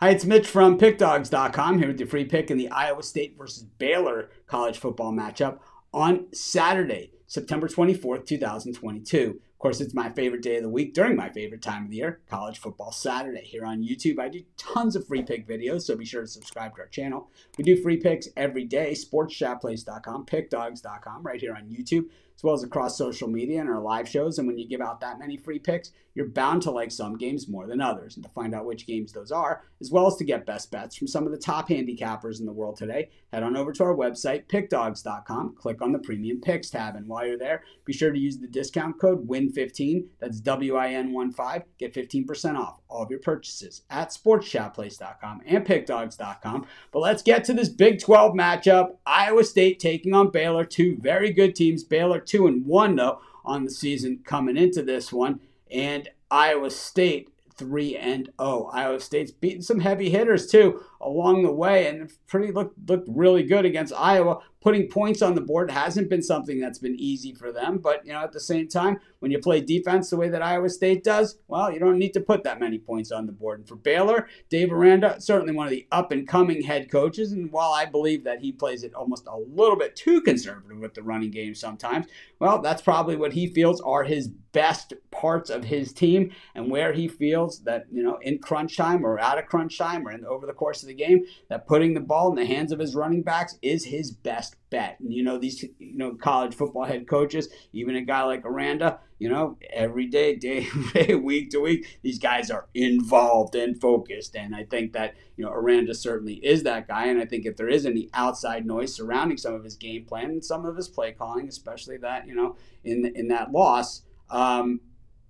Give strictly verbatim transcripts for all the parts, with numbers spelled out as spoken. Hi, it's Mitch from Pick Dawgz dot com here with your free pick in the Iowa State versus Baylor college football matchup on Saturday, September twenty-fourth, two thousand twenty-two. Of course, it's my favorite day of the week during my favorite time of the year, College Football Saturday. Here on YouTube, I do tons of free pick videos, so be sure to subscribe to our channel. We do free picks every day, Sports Chat Place dot com, Pick Dawgz dot com, right here on YouTube, as well as across social media and our live shows. And when you give out that many free picks, you're bound to like some games more than others. And to find out which games those are, as well as to get best bets from some of the top handicappers in the world today, head on over to our website, Pick Dawgz dot com, click on the Premium Picks tab. And while you're there, be sure to use the discount code W I N fifteen, that's W I N one five, get fifteen percent off all of your purchases at Sports Chat Place dot com and Pick Dawgz dot com. But let's get to this Big twelve matchup. Iowa State taking on Baylor, two very good teams. Baylor two and one though on the season coming into this one, and Iowa State three and oh. Iowa State's beaten some heavy hitters too along the way, and pretty looked looked really good against Iowa. Putting points on the board hasn't been something that's been easy for them, but you know, at the same time, when you play defense the way that Iowa State does, well, you don't need to put that many points on the board. And for Baylor, Dave Aranda, certainly one of the up-and-coming head coaches, and while I believe that he plays it almost a little bit too conservative with the running game sometimes, well, that's probably what he feels are his best parts of his team, and where he feels that, you know, in crunch time or out of crunch time or in over the course of the game, that putting the ball in the hands of his running backs is his best bet. And you know, these you know college football head coaches, even a guy like Aranda, you know, every day, day, day, week to week, these guys are involved and focused. And I think that, you know, Aranda certainly is that guy. And I think if there is any outside noise surrounding some of his game plan and some of his play calling, especially that, you know, in in that loss, um,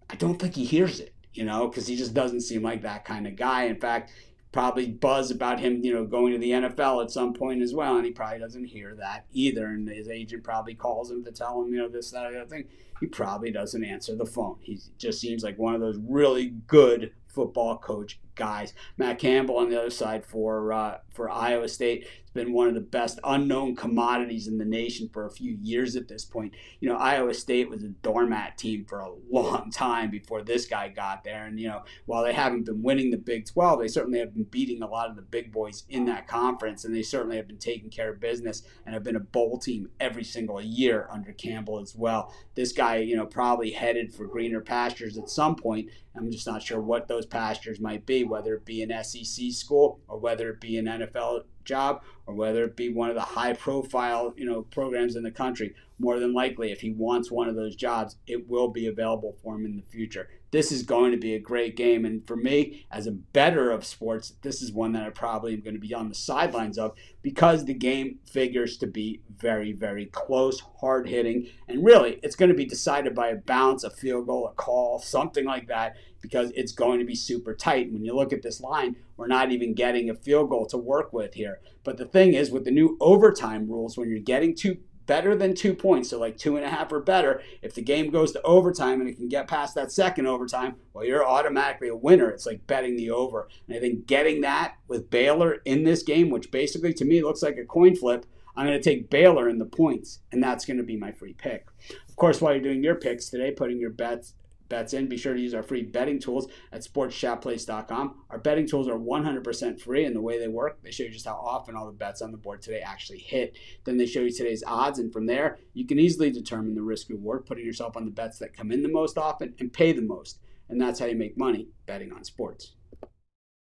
I don't think he hears it, you know, because he just doesn't seem like that kind of guy. In fact, probably buzz about him, you know, going to the N F L at some point as well, and he probably doesn't hear that either. And his agent probably calls him to tell him, you know, this, that, other thing. He probably doesn't answer the phone. He just seems like one of those really good football coach guys. Matt Campbell on the other side for uh, for Iowa State has been one of the best unknown commodities in the nation for a few years at this point. You know, Iowa State was a doormat team for a long time before this guy got there. And, you know, while they haven't been winning the Big twelve, they certainly have been beating a lot of the big boys in that conference, and they certainly have been taking care of business and have been a bowl team every single year under Campbell as well. This guy, you know, probably headed for greener pastures at some point. I'm just not sure what those pastures might be, whether it be an S E C school or whether it be an N F L job or whether it be one of the high profile, you know, programs in the country. More than likely, if he wants one of those jobs, it will be available for him in the future. This is going to be a great game. And for me, as a bettor of sports, this is one that I probably am going to be on the sidelines of, because the game figures to be very, very close, hard hitting. And really, it's going to be decided by a bounce, a field goal, a call, something like that, because it's going to be super tight. When you look at this line, we're not even getting a field goal to work with here. But the thing is, with the new overtime rules, when you're getting two better than two points, so like two and a half or better, if the game goes to overtime and it can get past that second overtime, well, you're automatically a winner. It's like betting the over. And I think getting that with Baylor in this game, which basically to me looks like a coin flip, I'm going to take Baylor in the points, and that's going to be my free pick. Of course, while you're doing your picks today, putting your bets bets in, be sure to use our free betting tools at Sports Chat Place dot com. Our betting tools are one hundred percent free, and the way they work, they show you just how often all the bets on the board today actually hit. Then they show you today's odds, and from there, you can easily determine the risk-reward, putting yourself on the bets that come in the most often and pay the most. And that's how you make money betting on sports.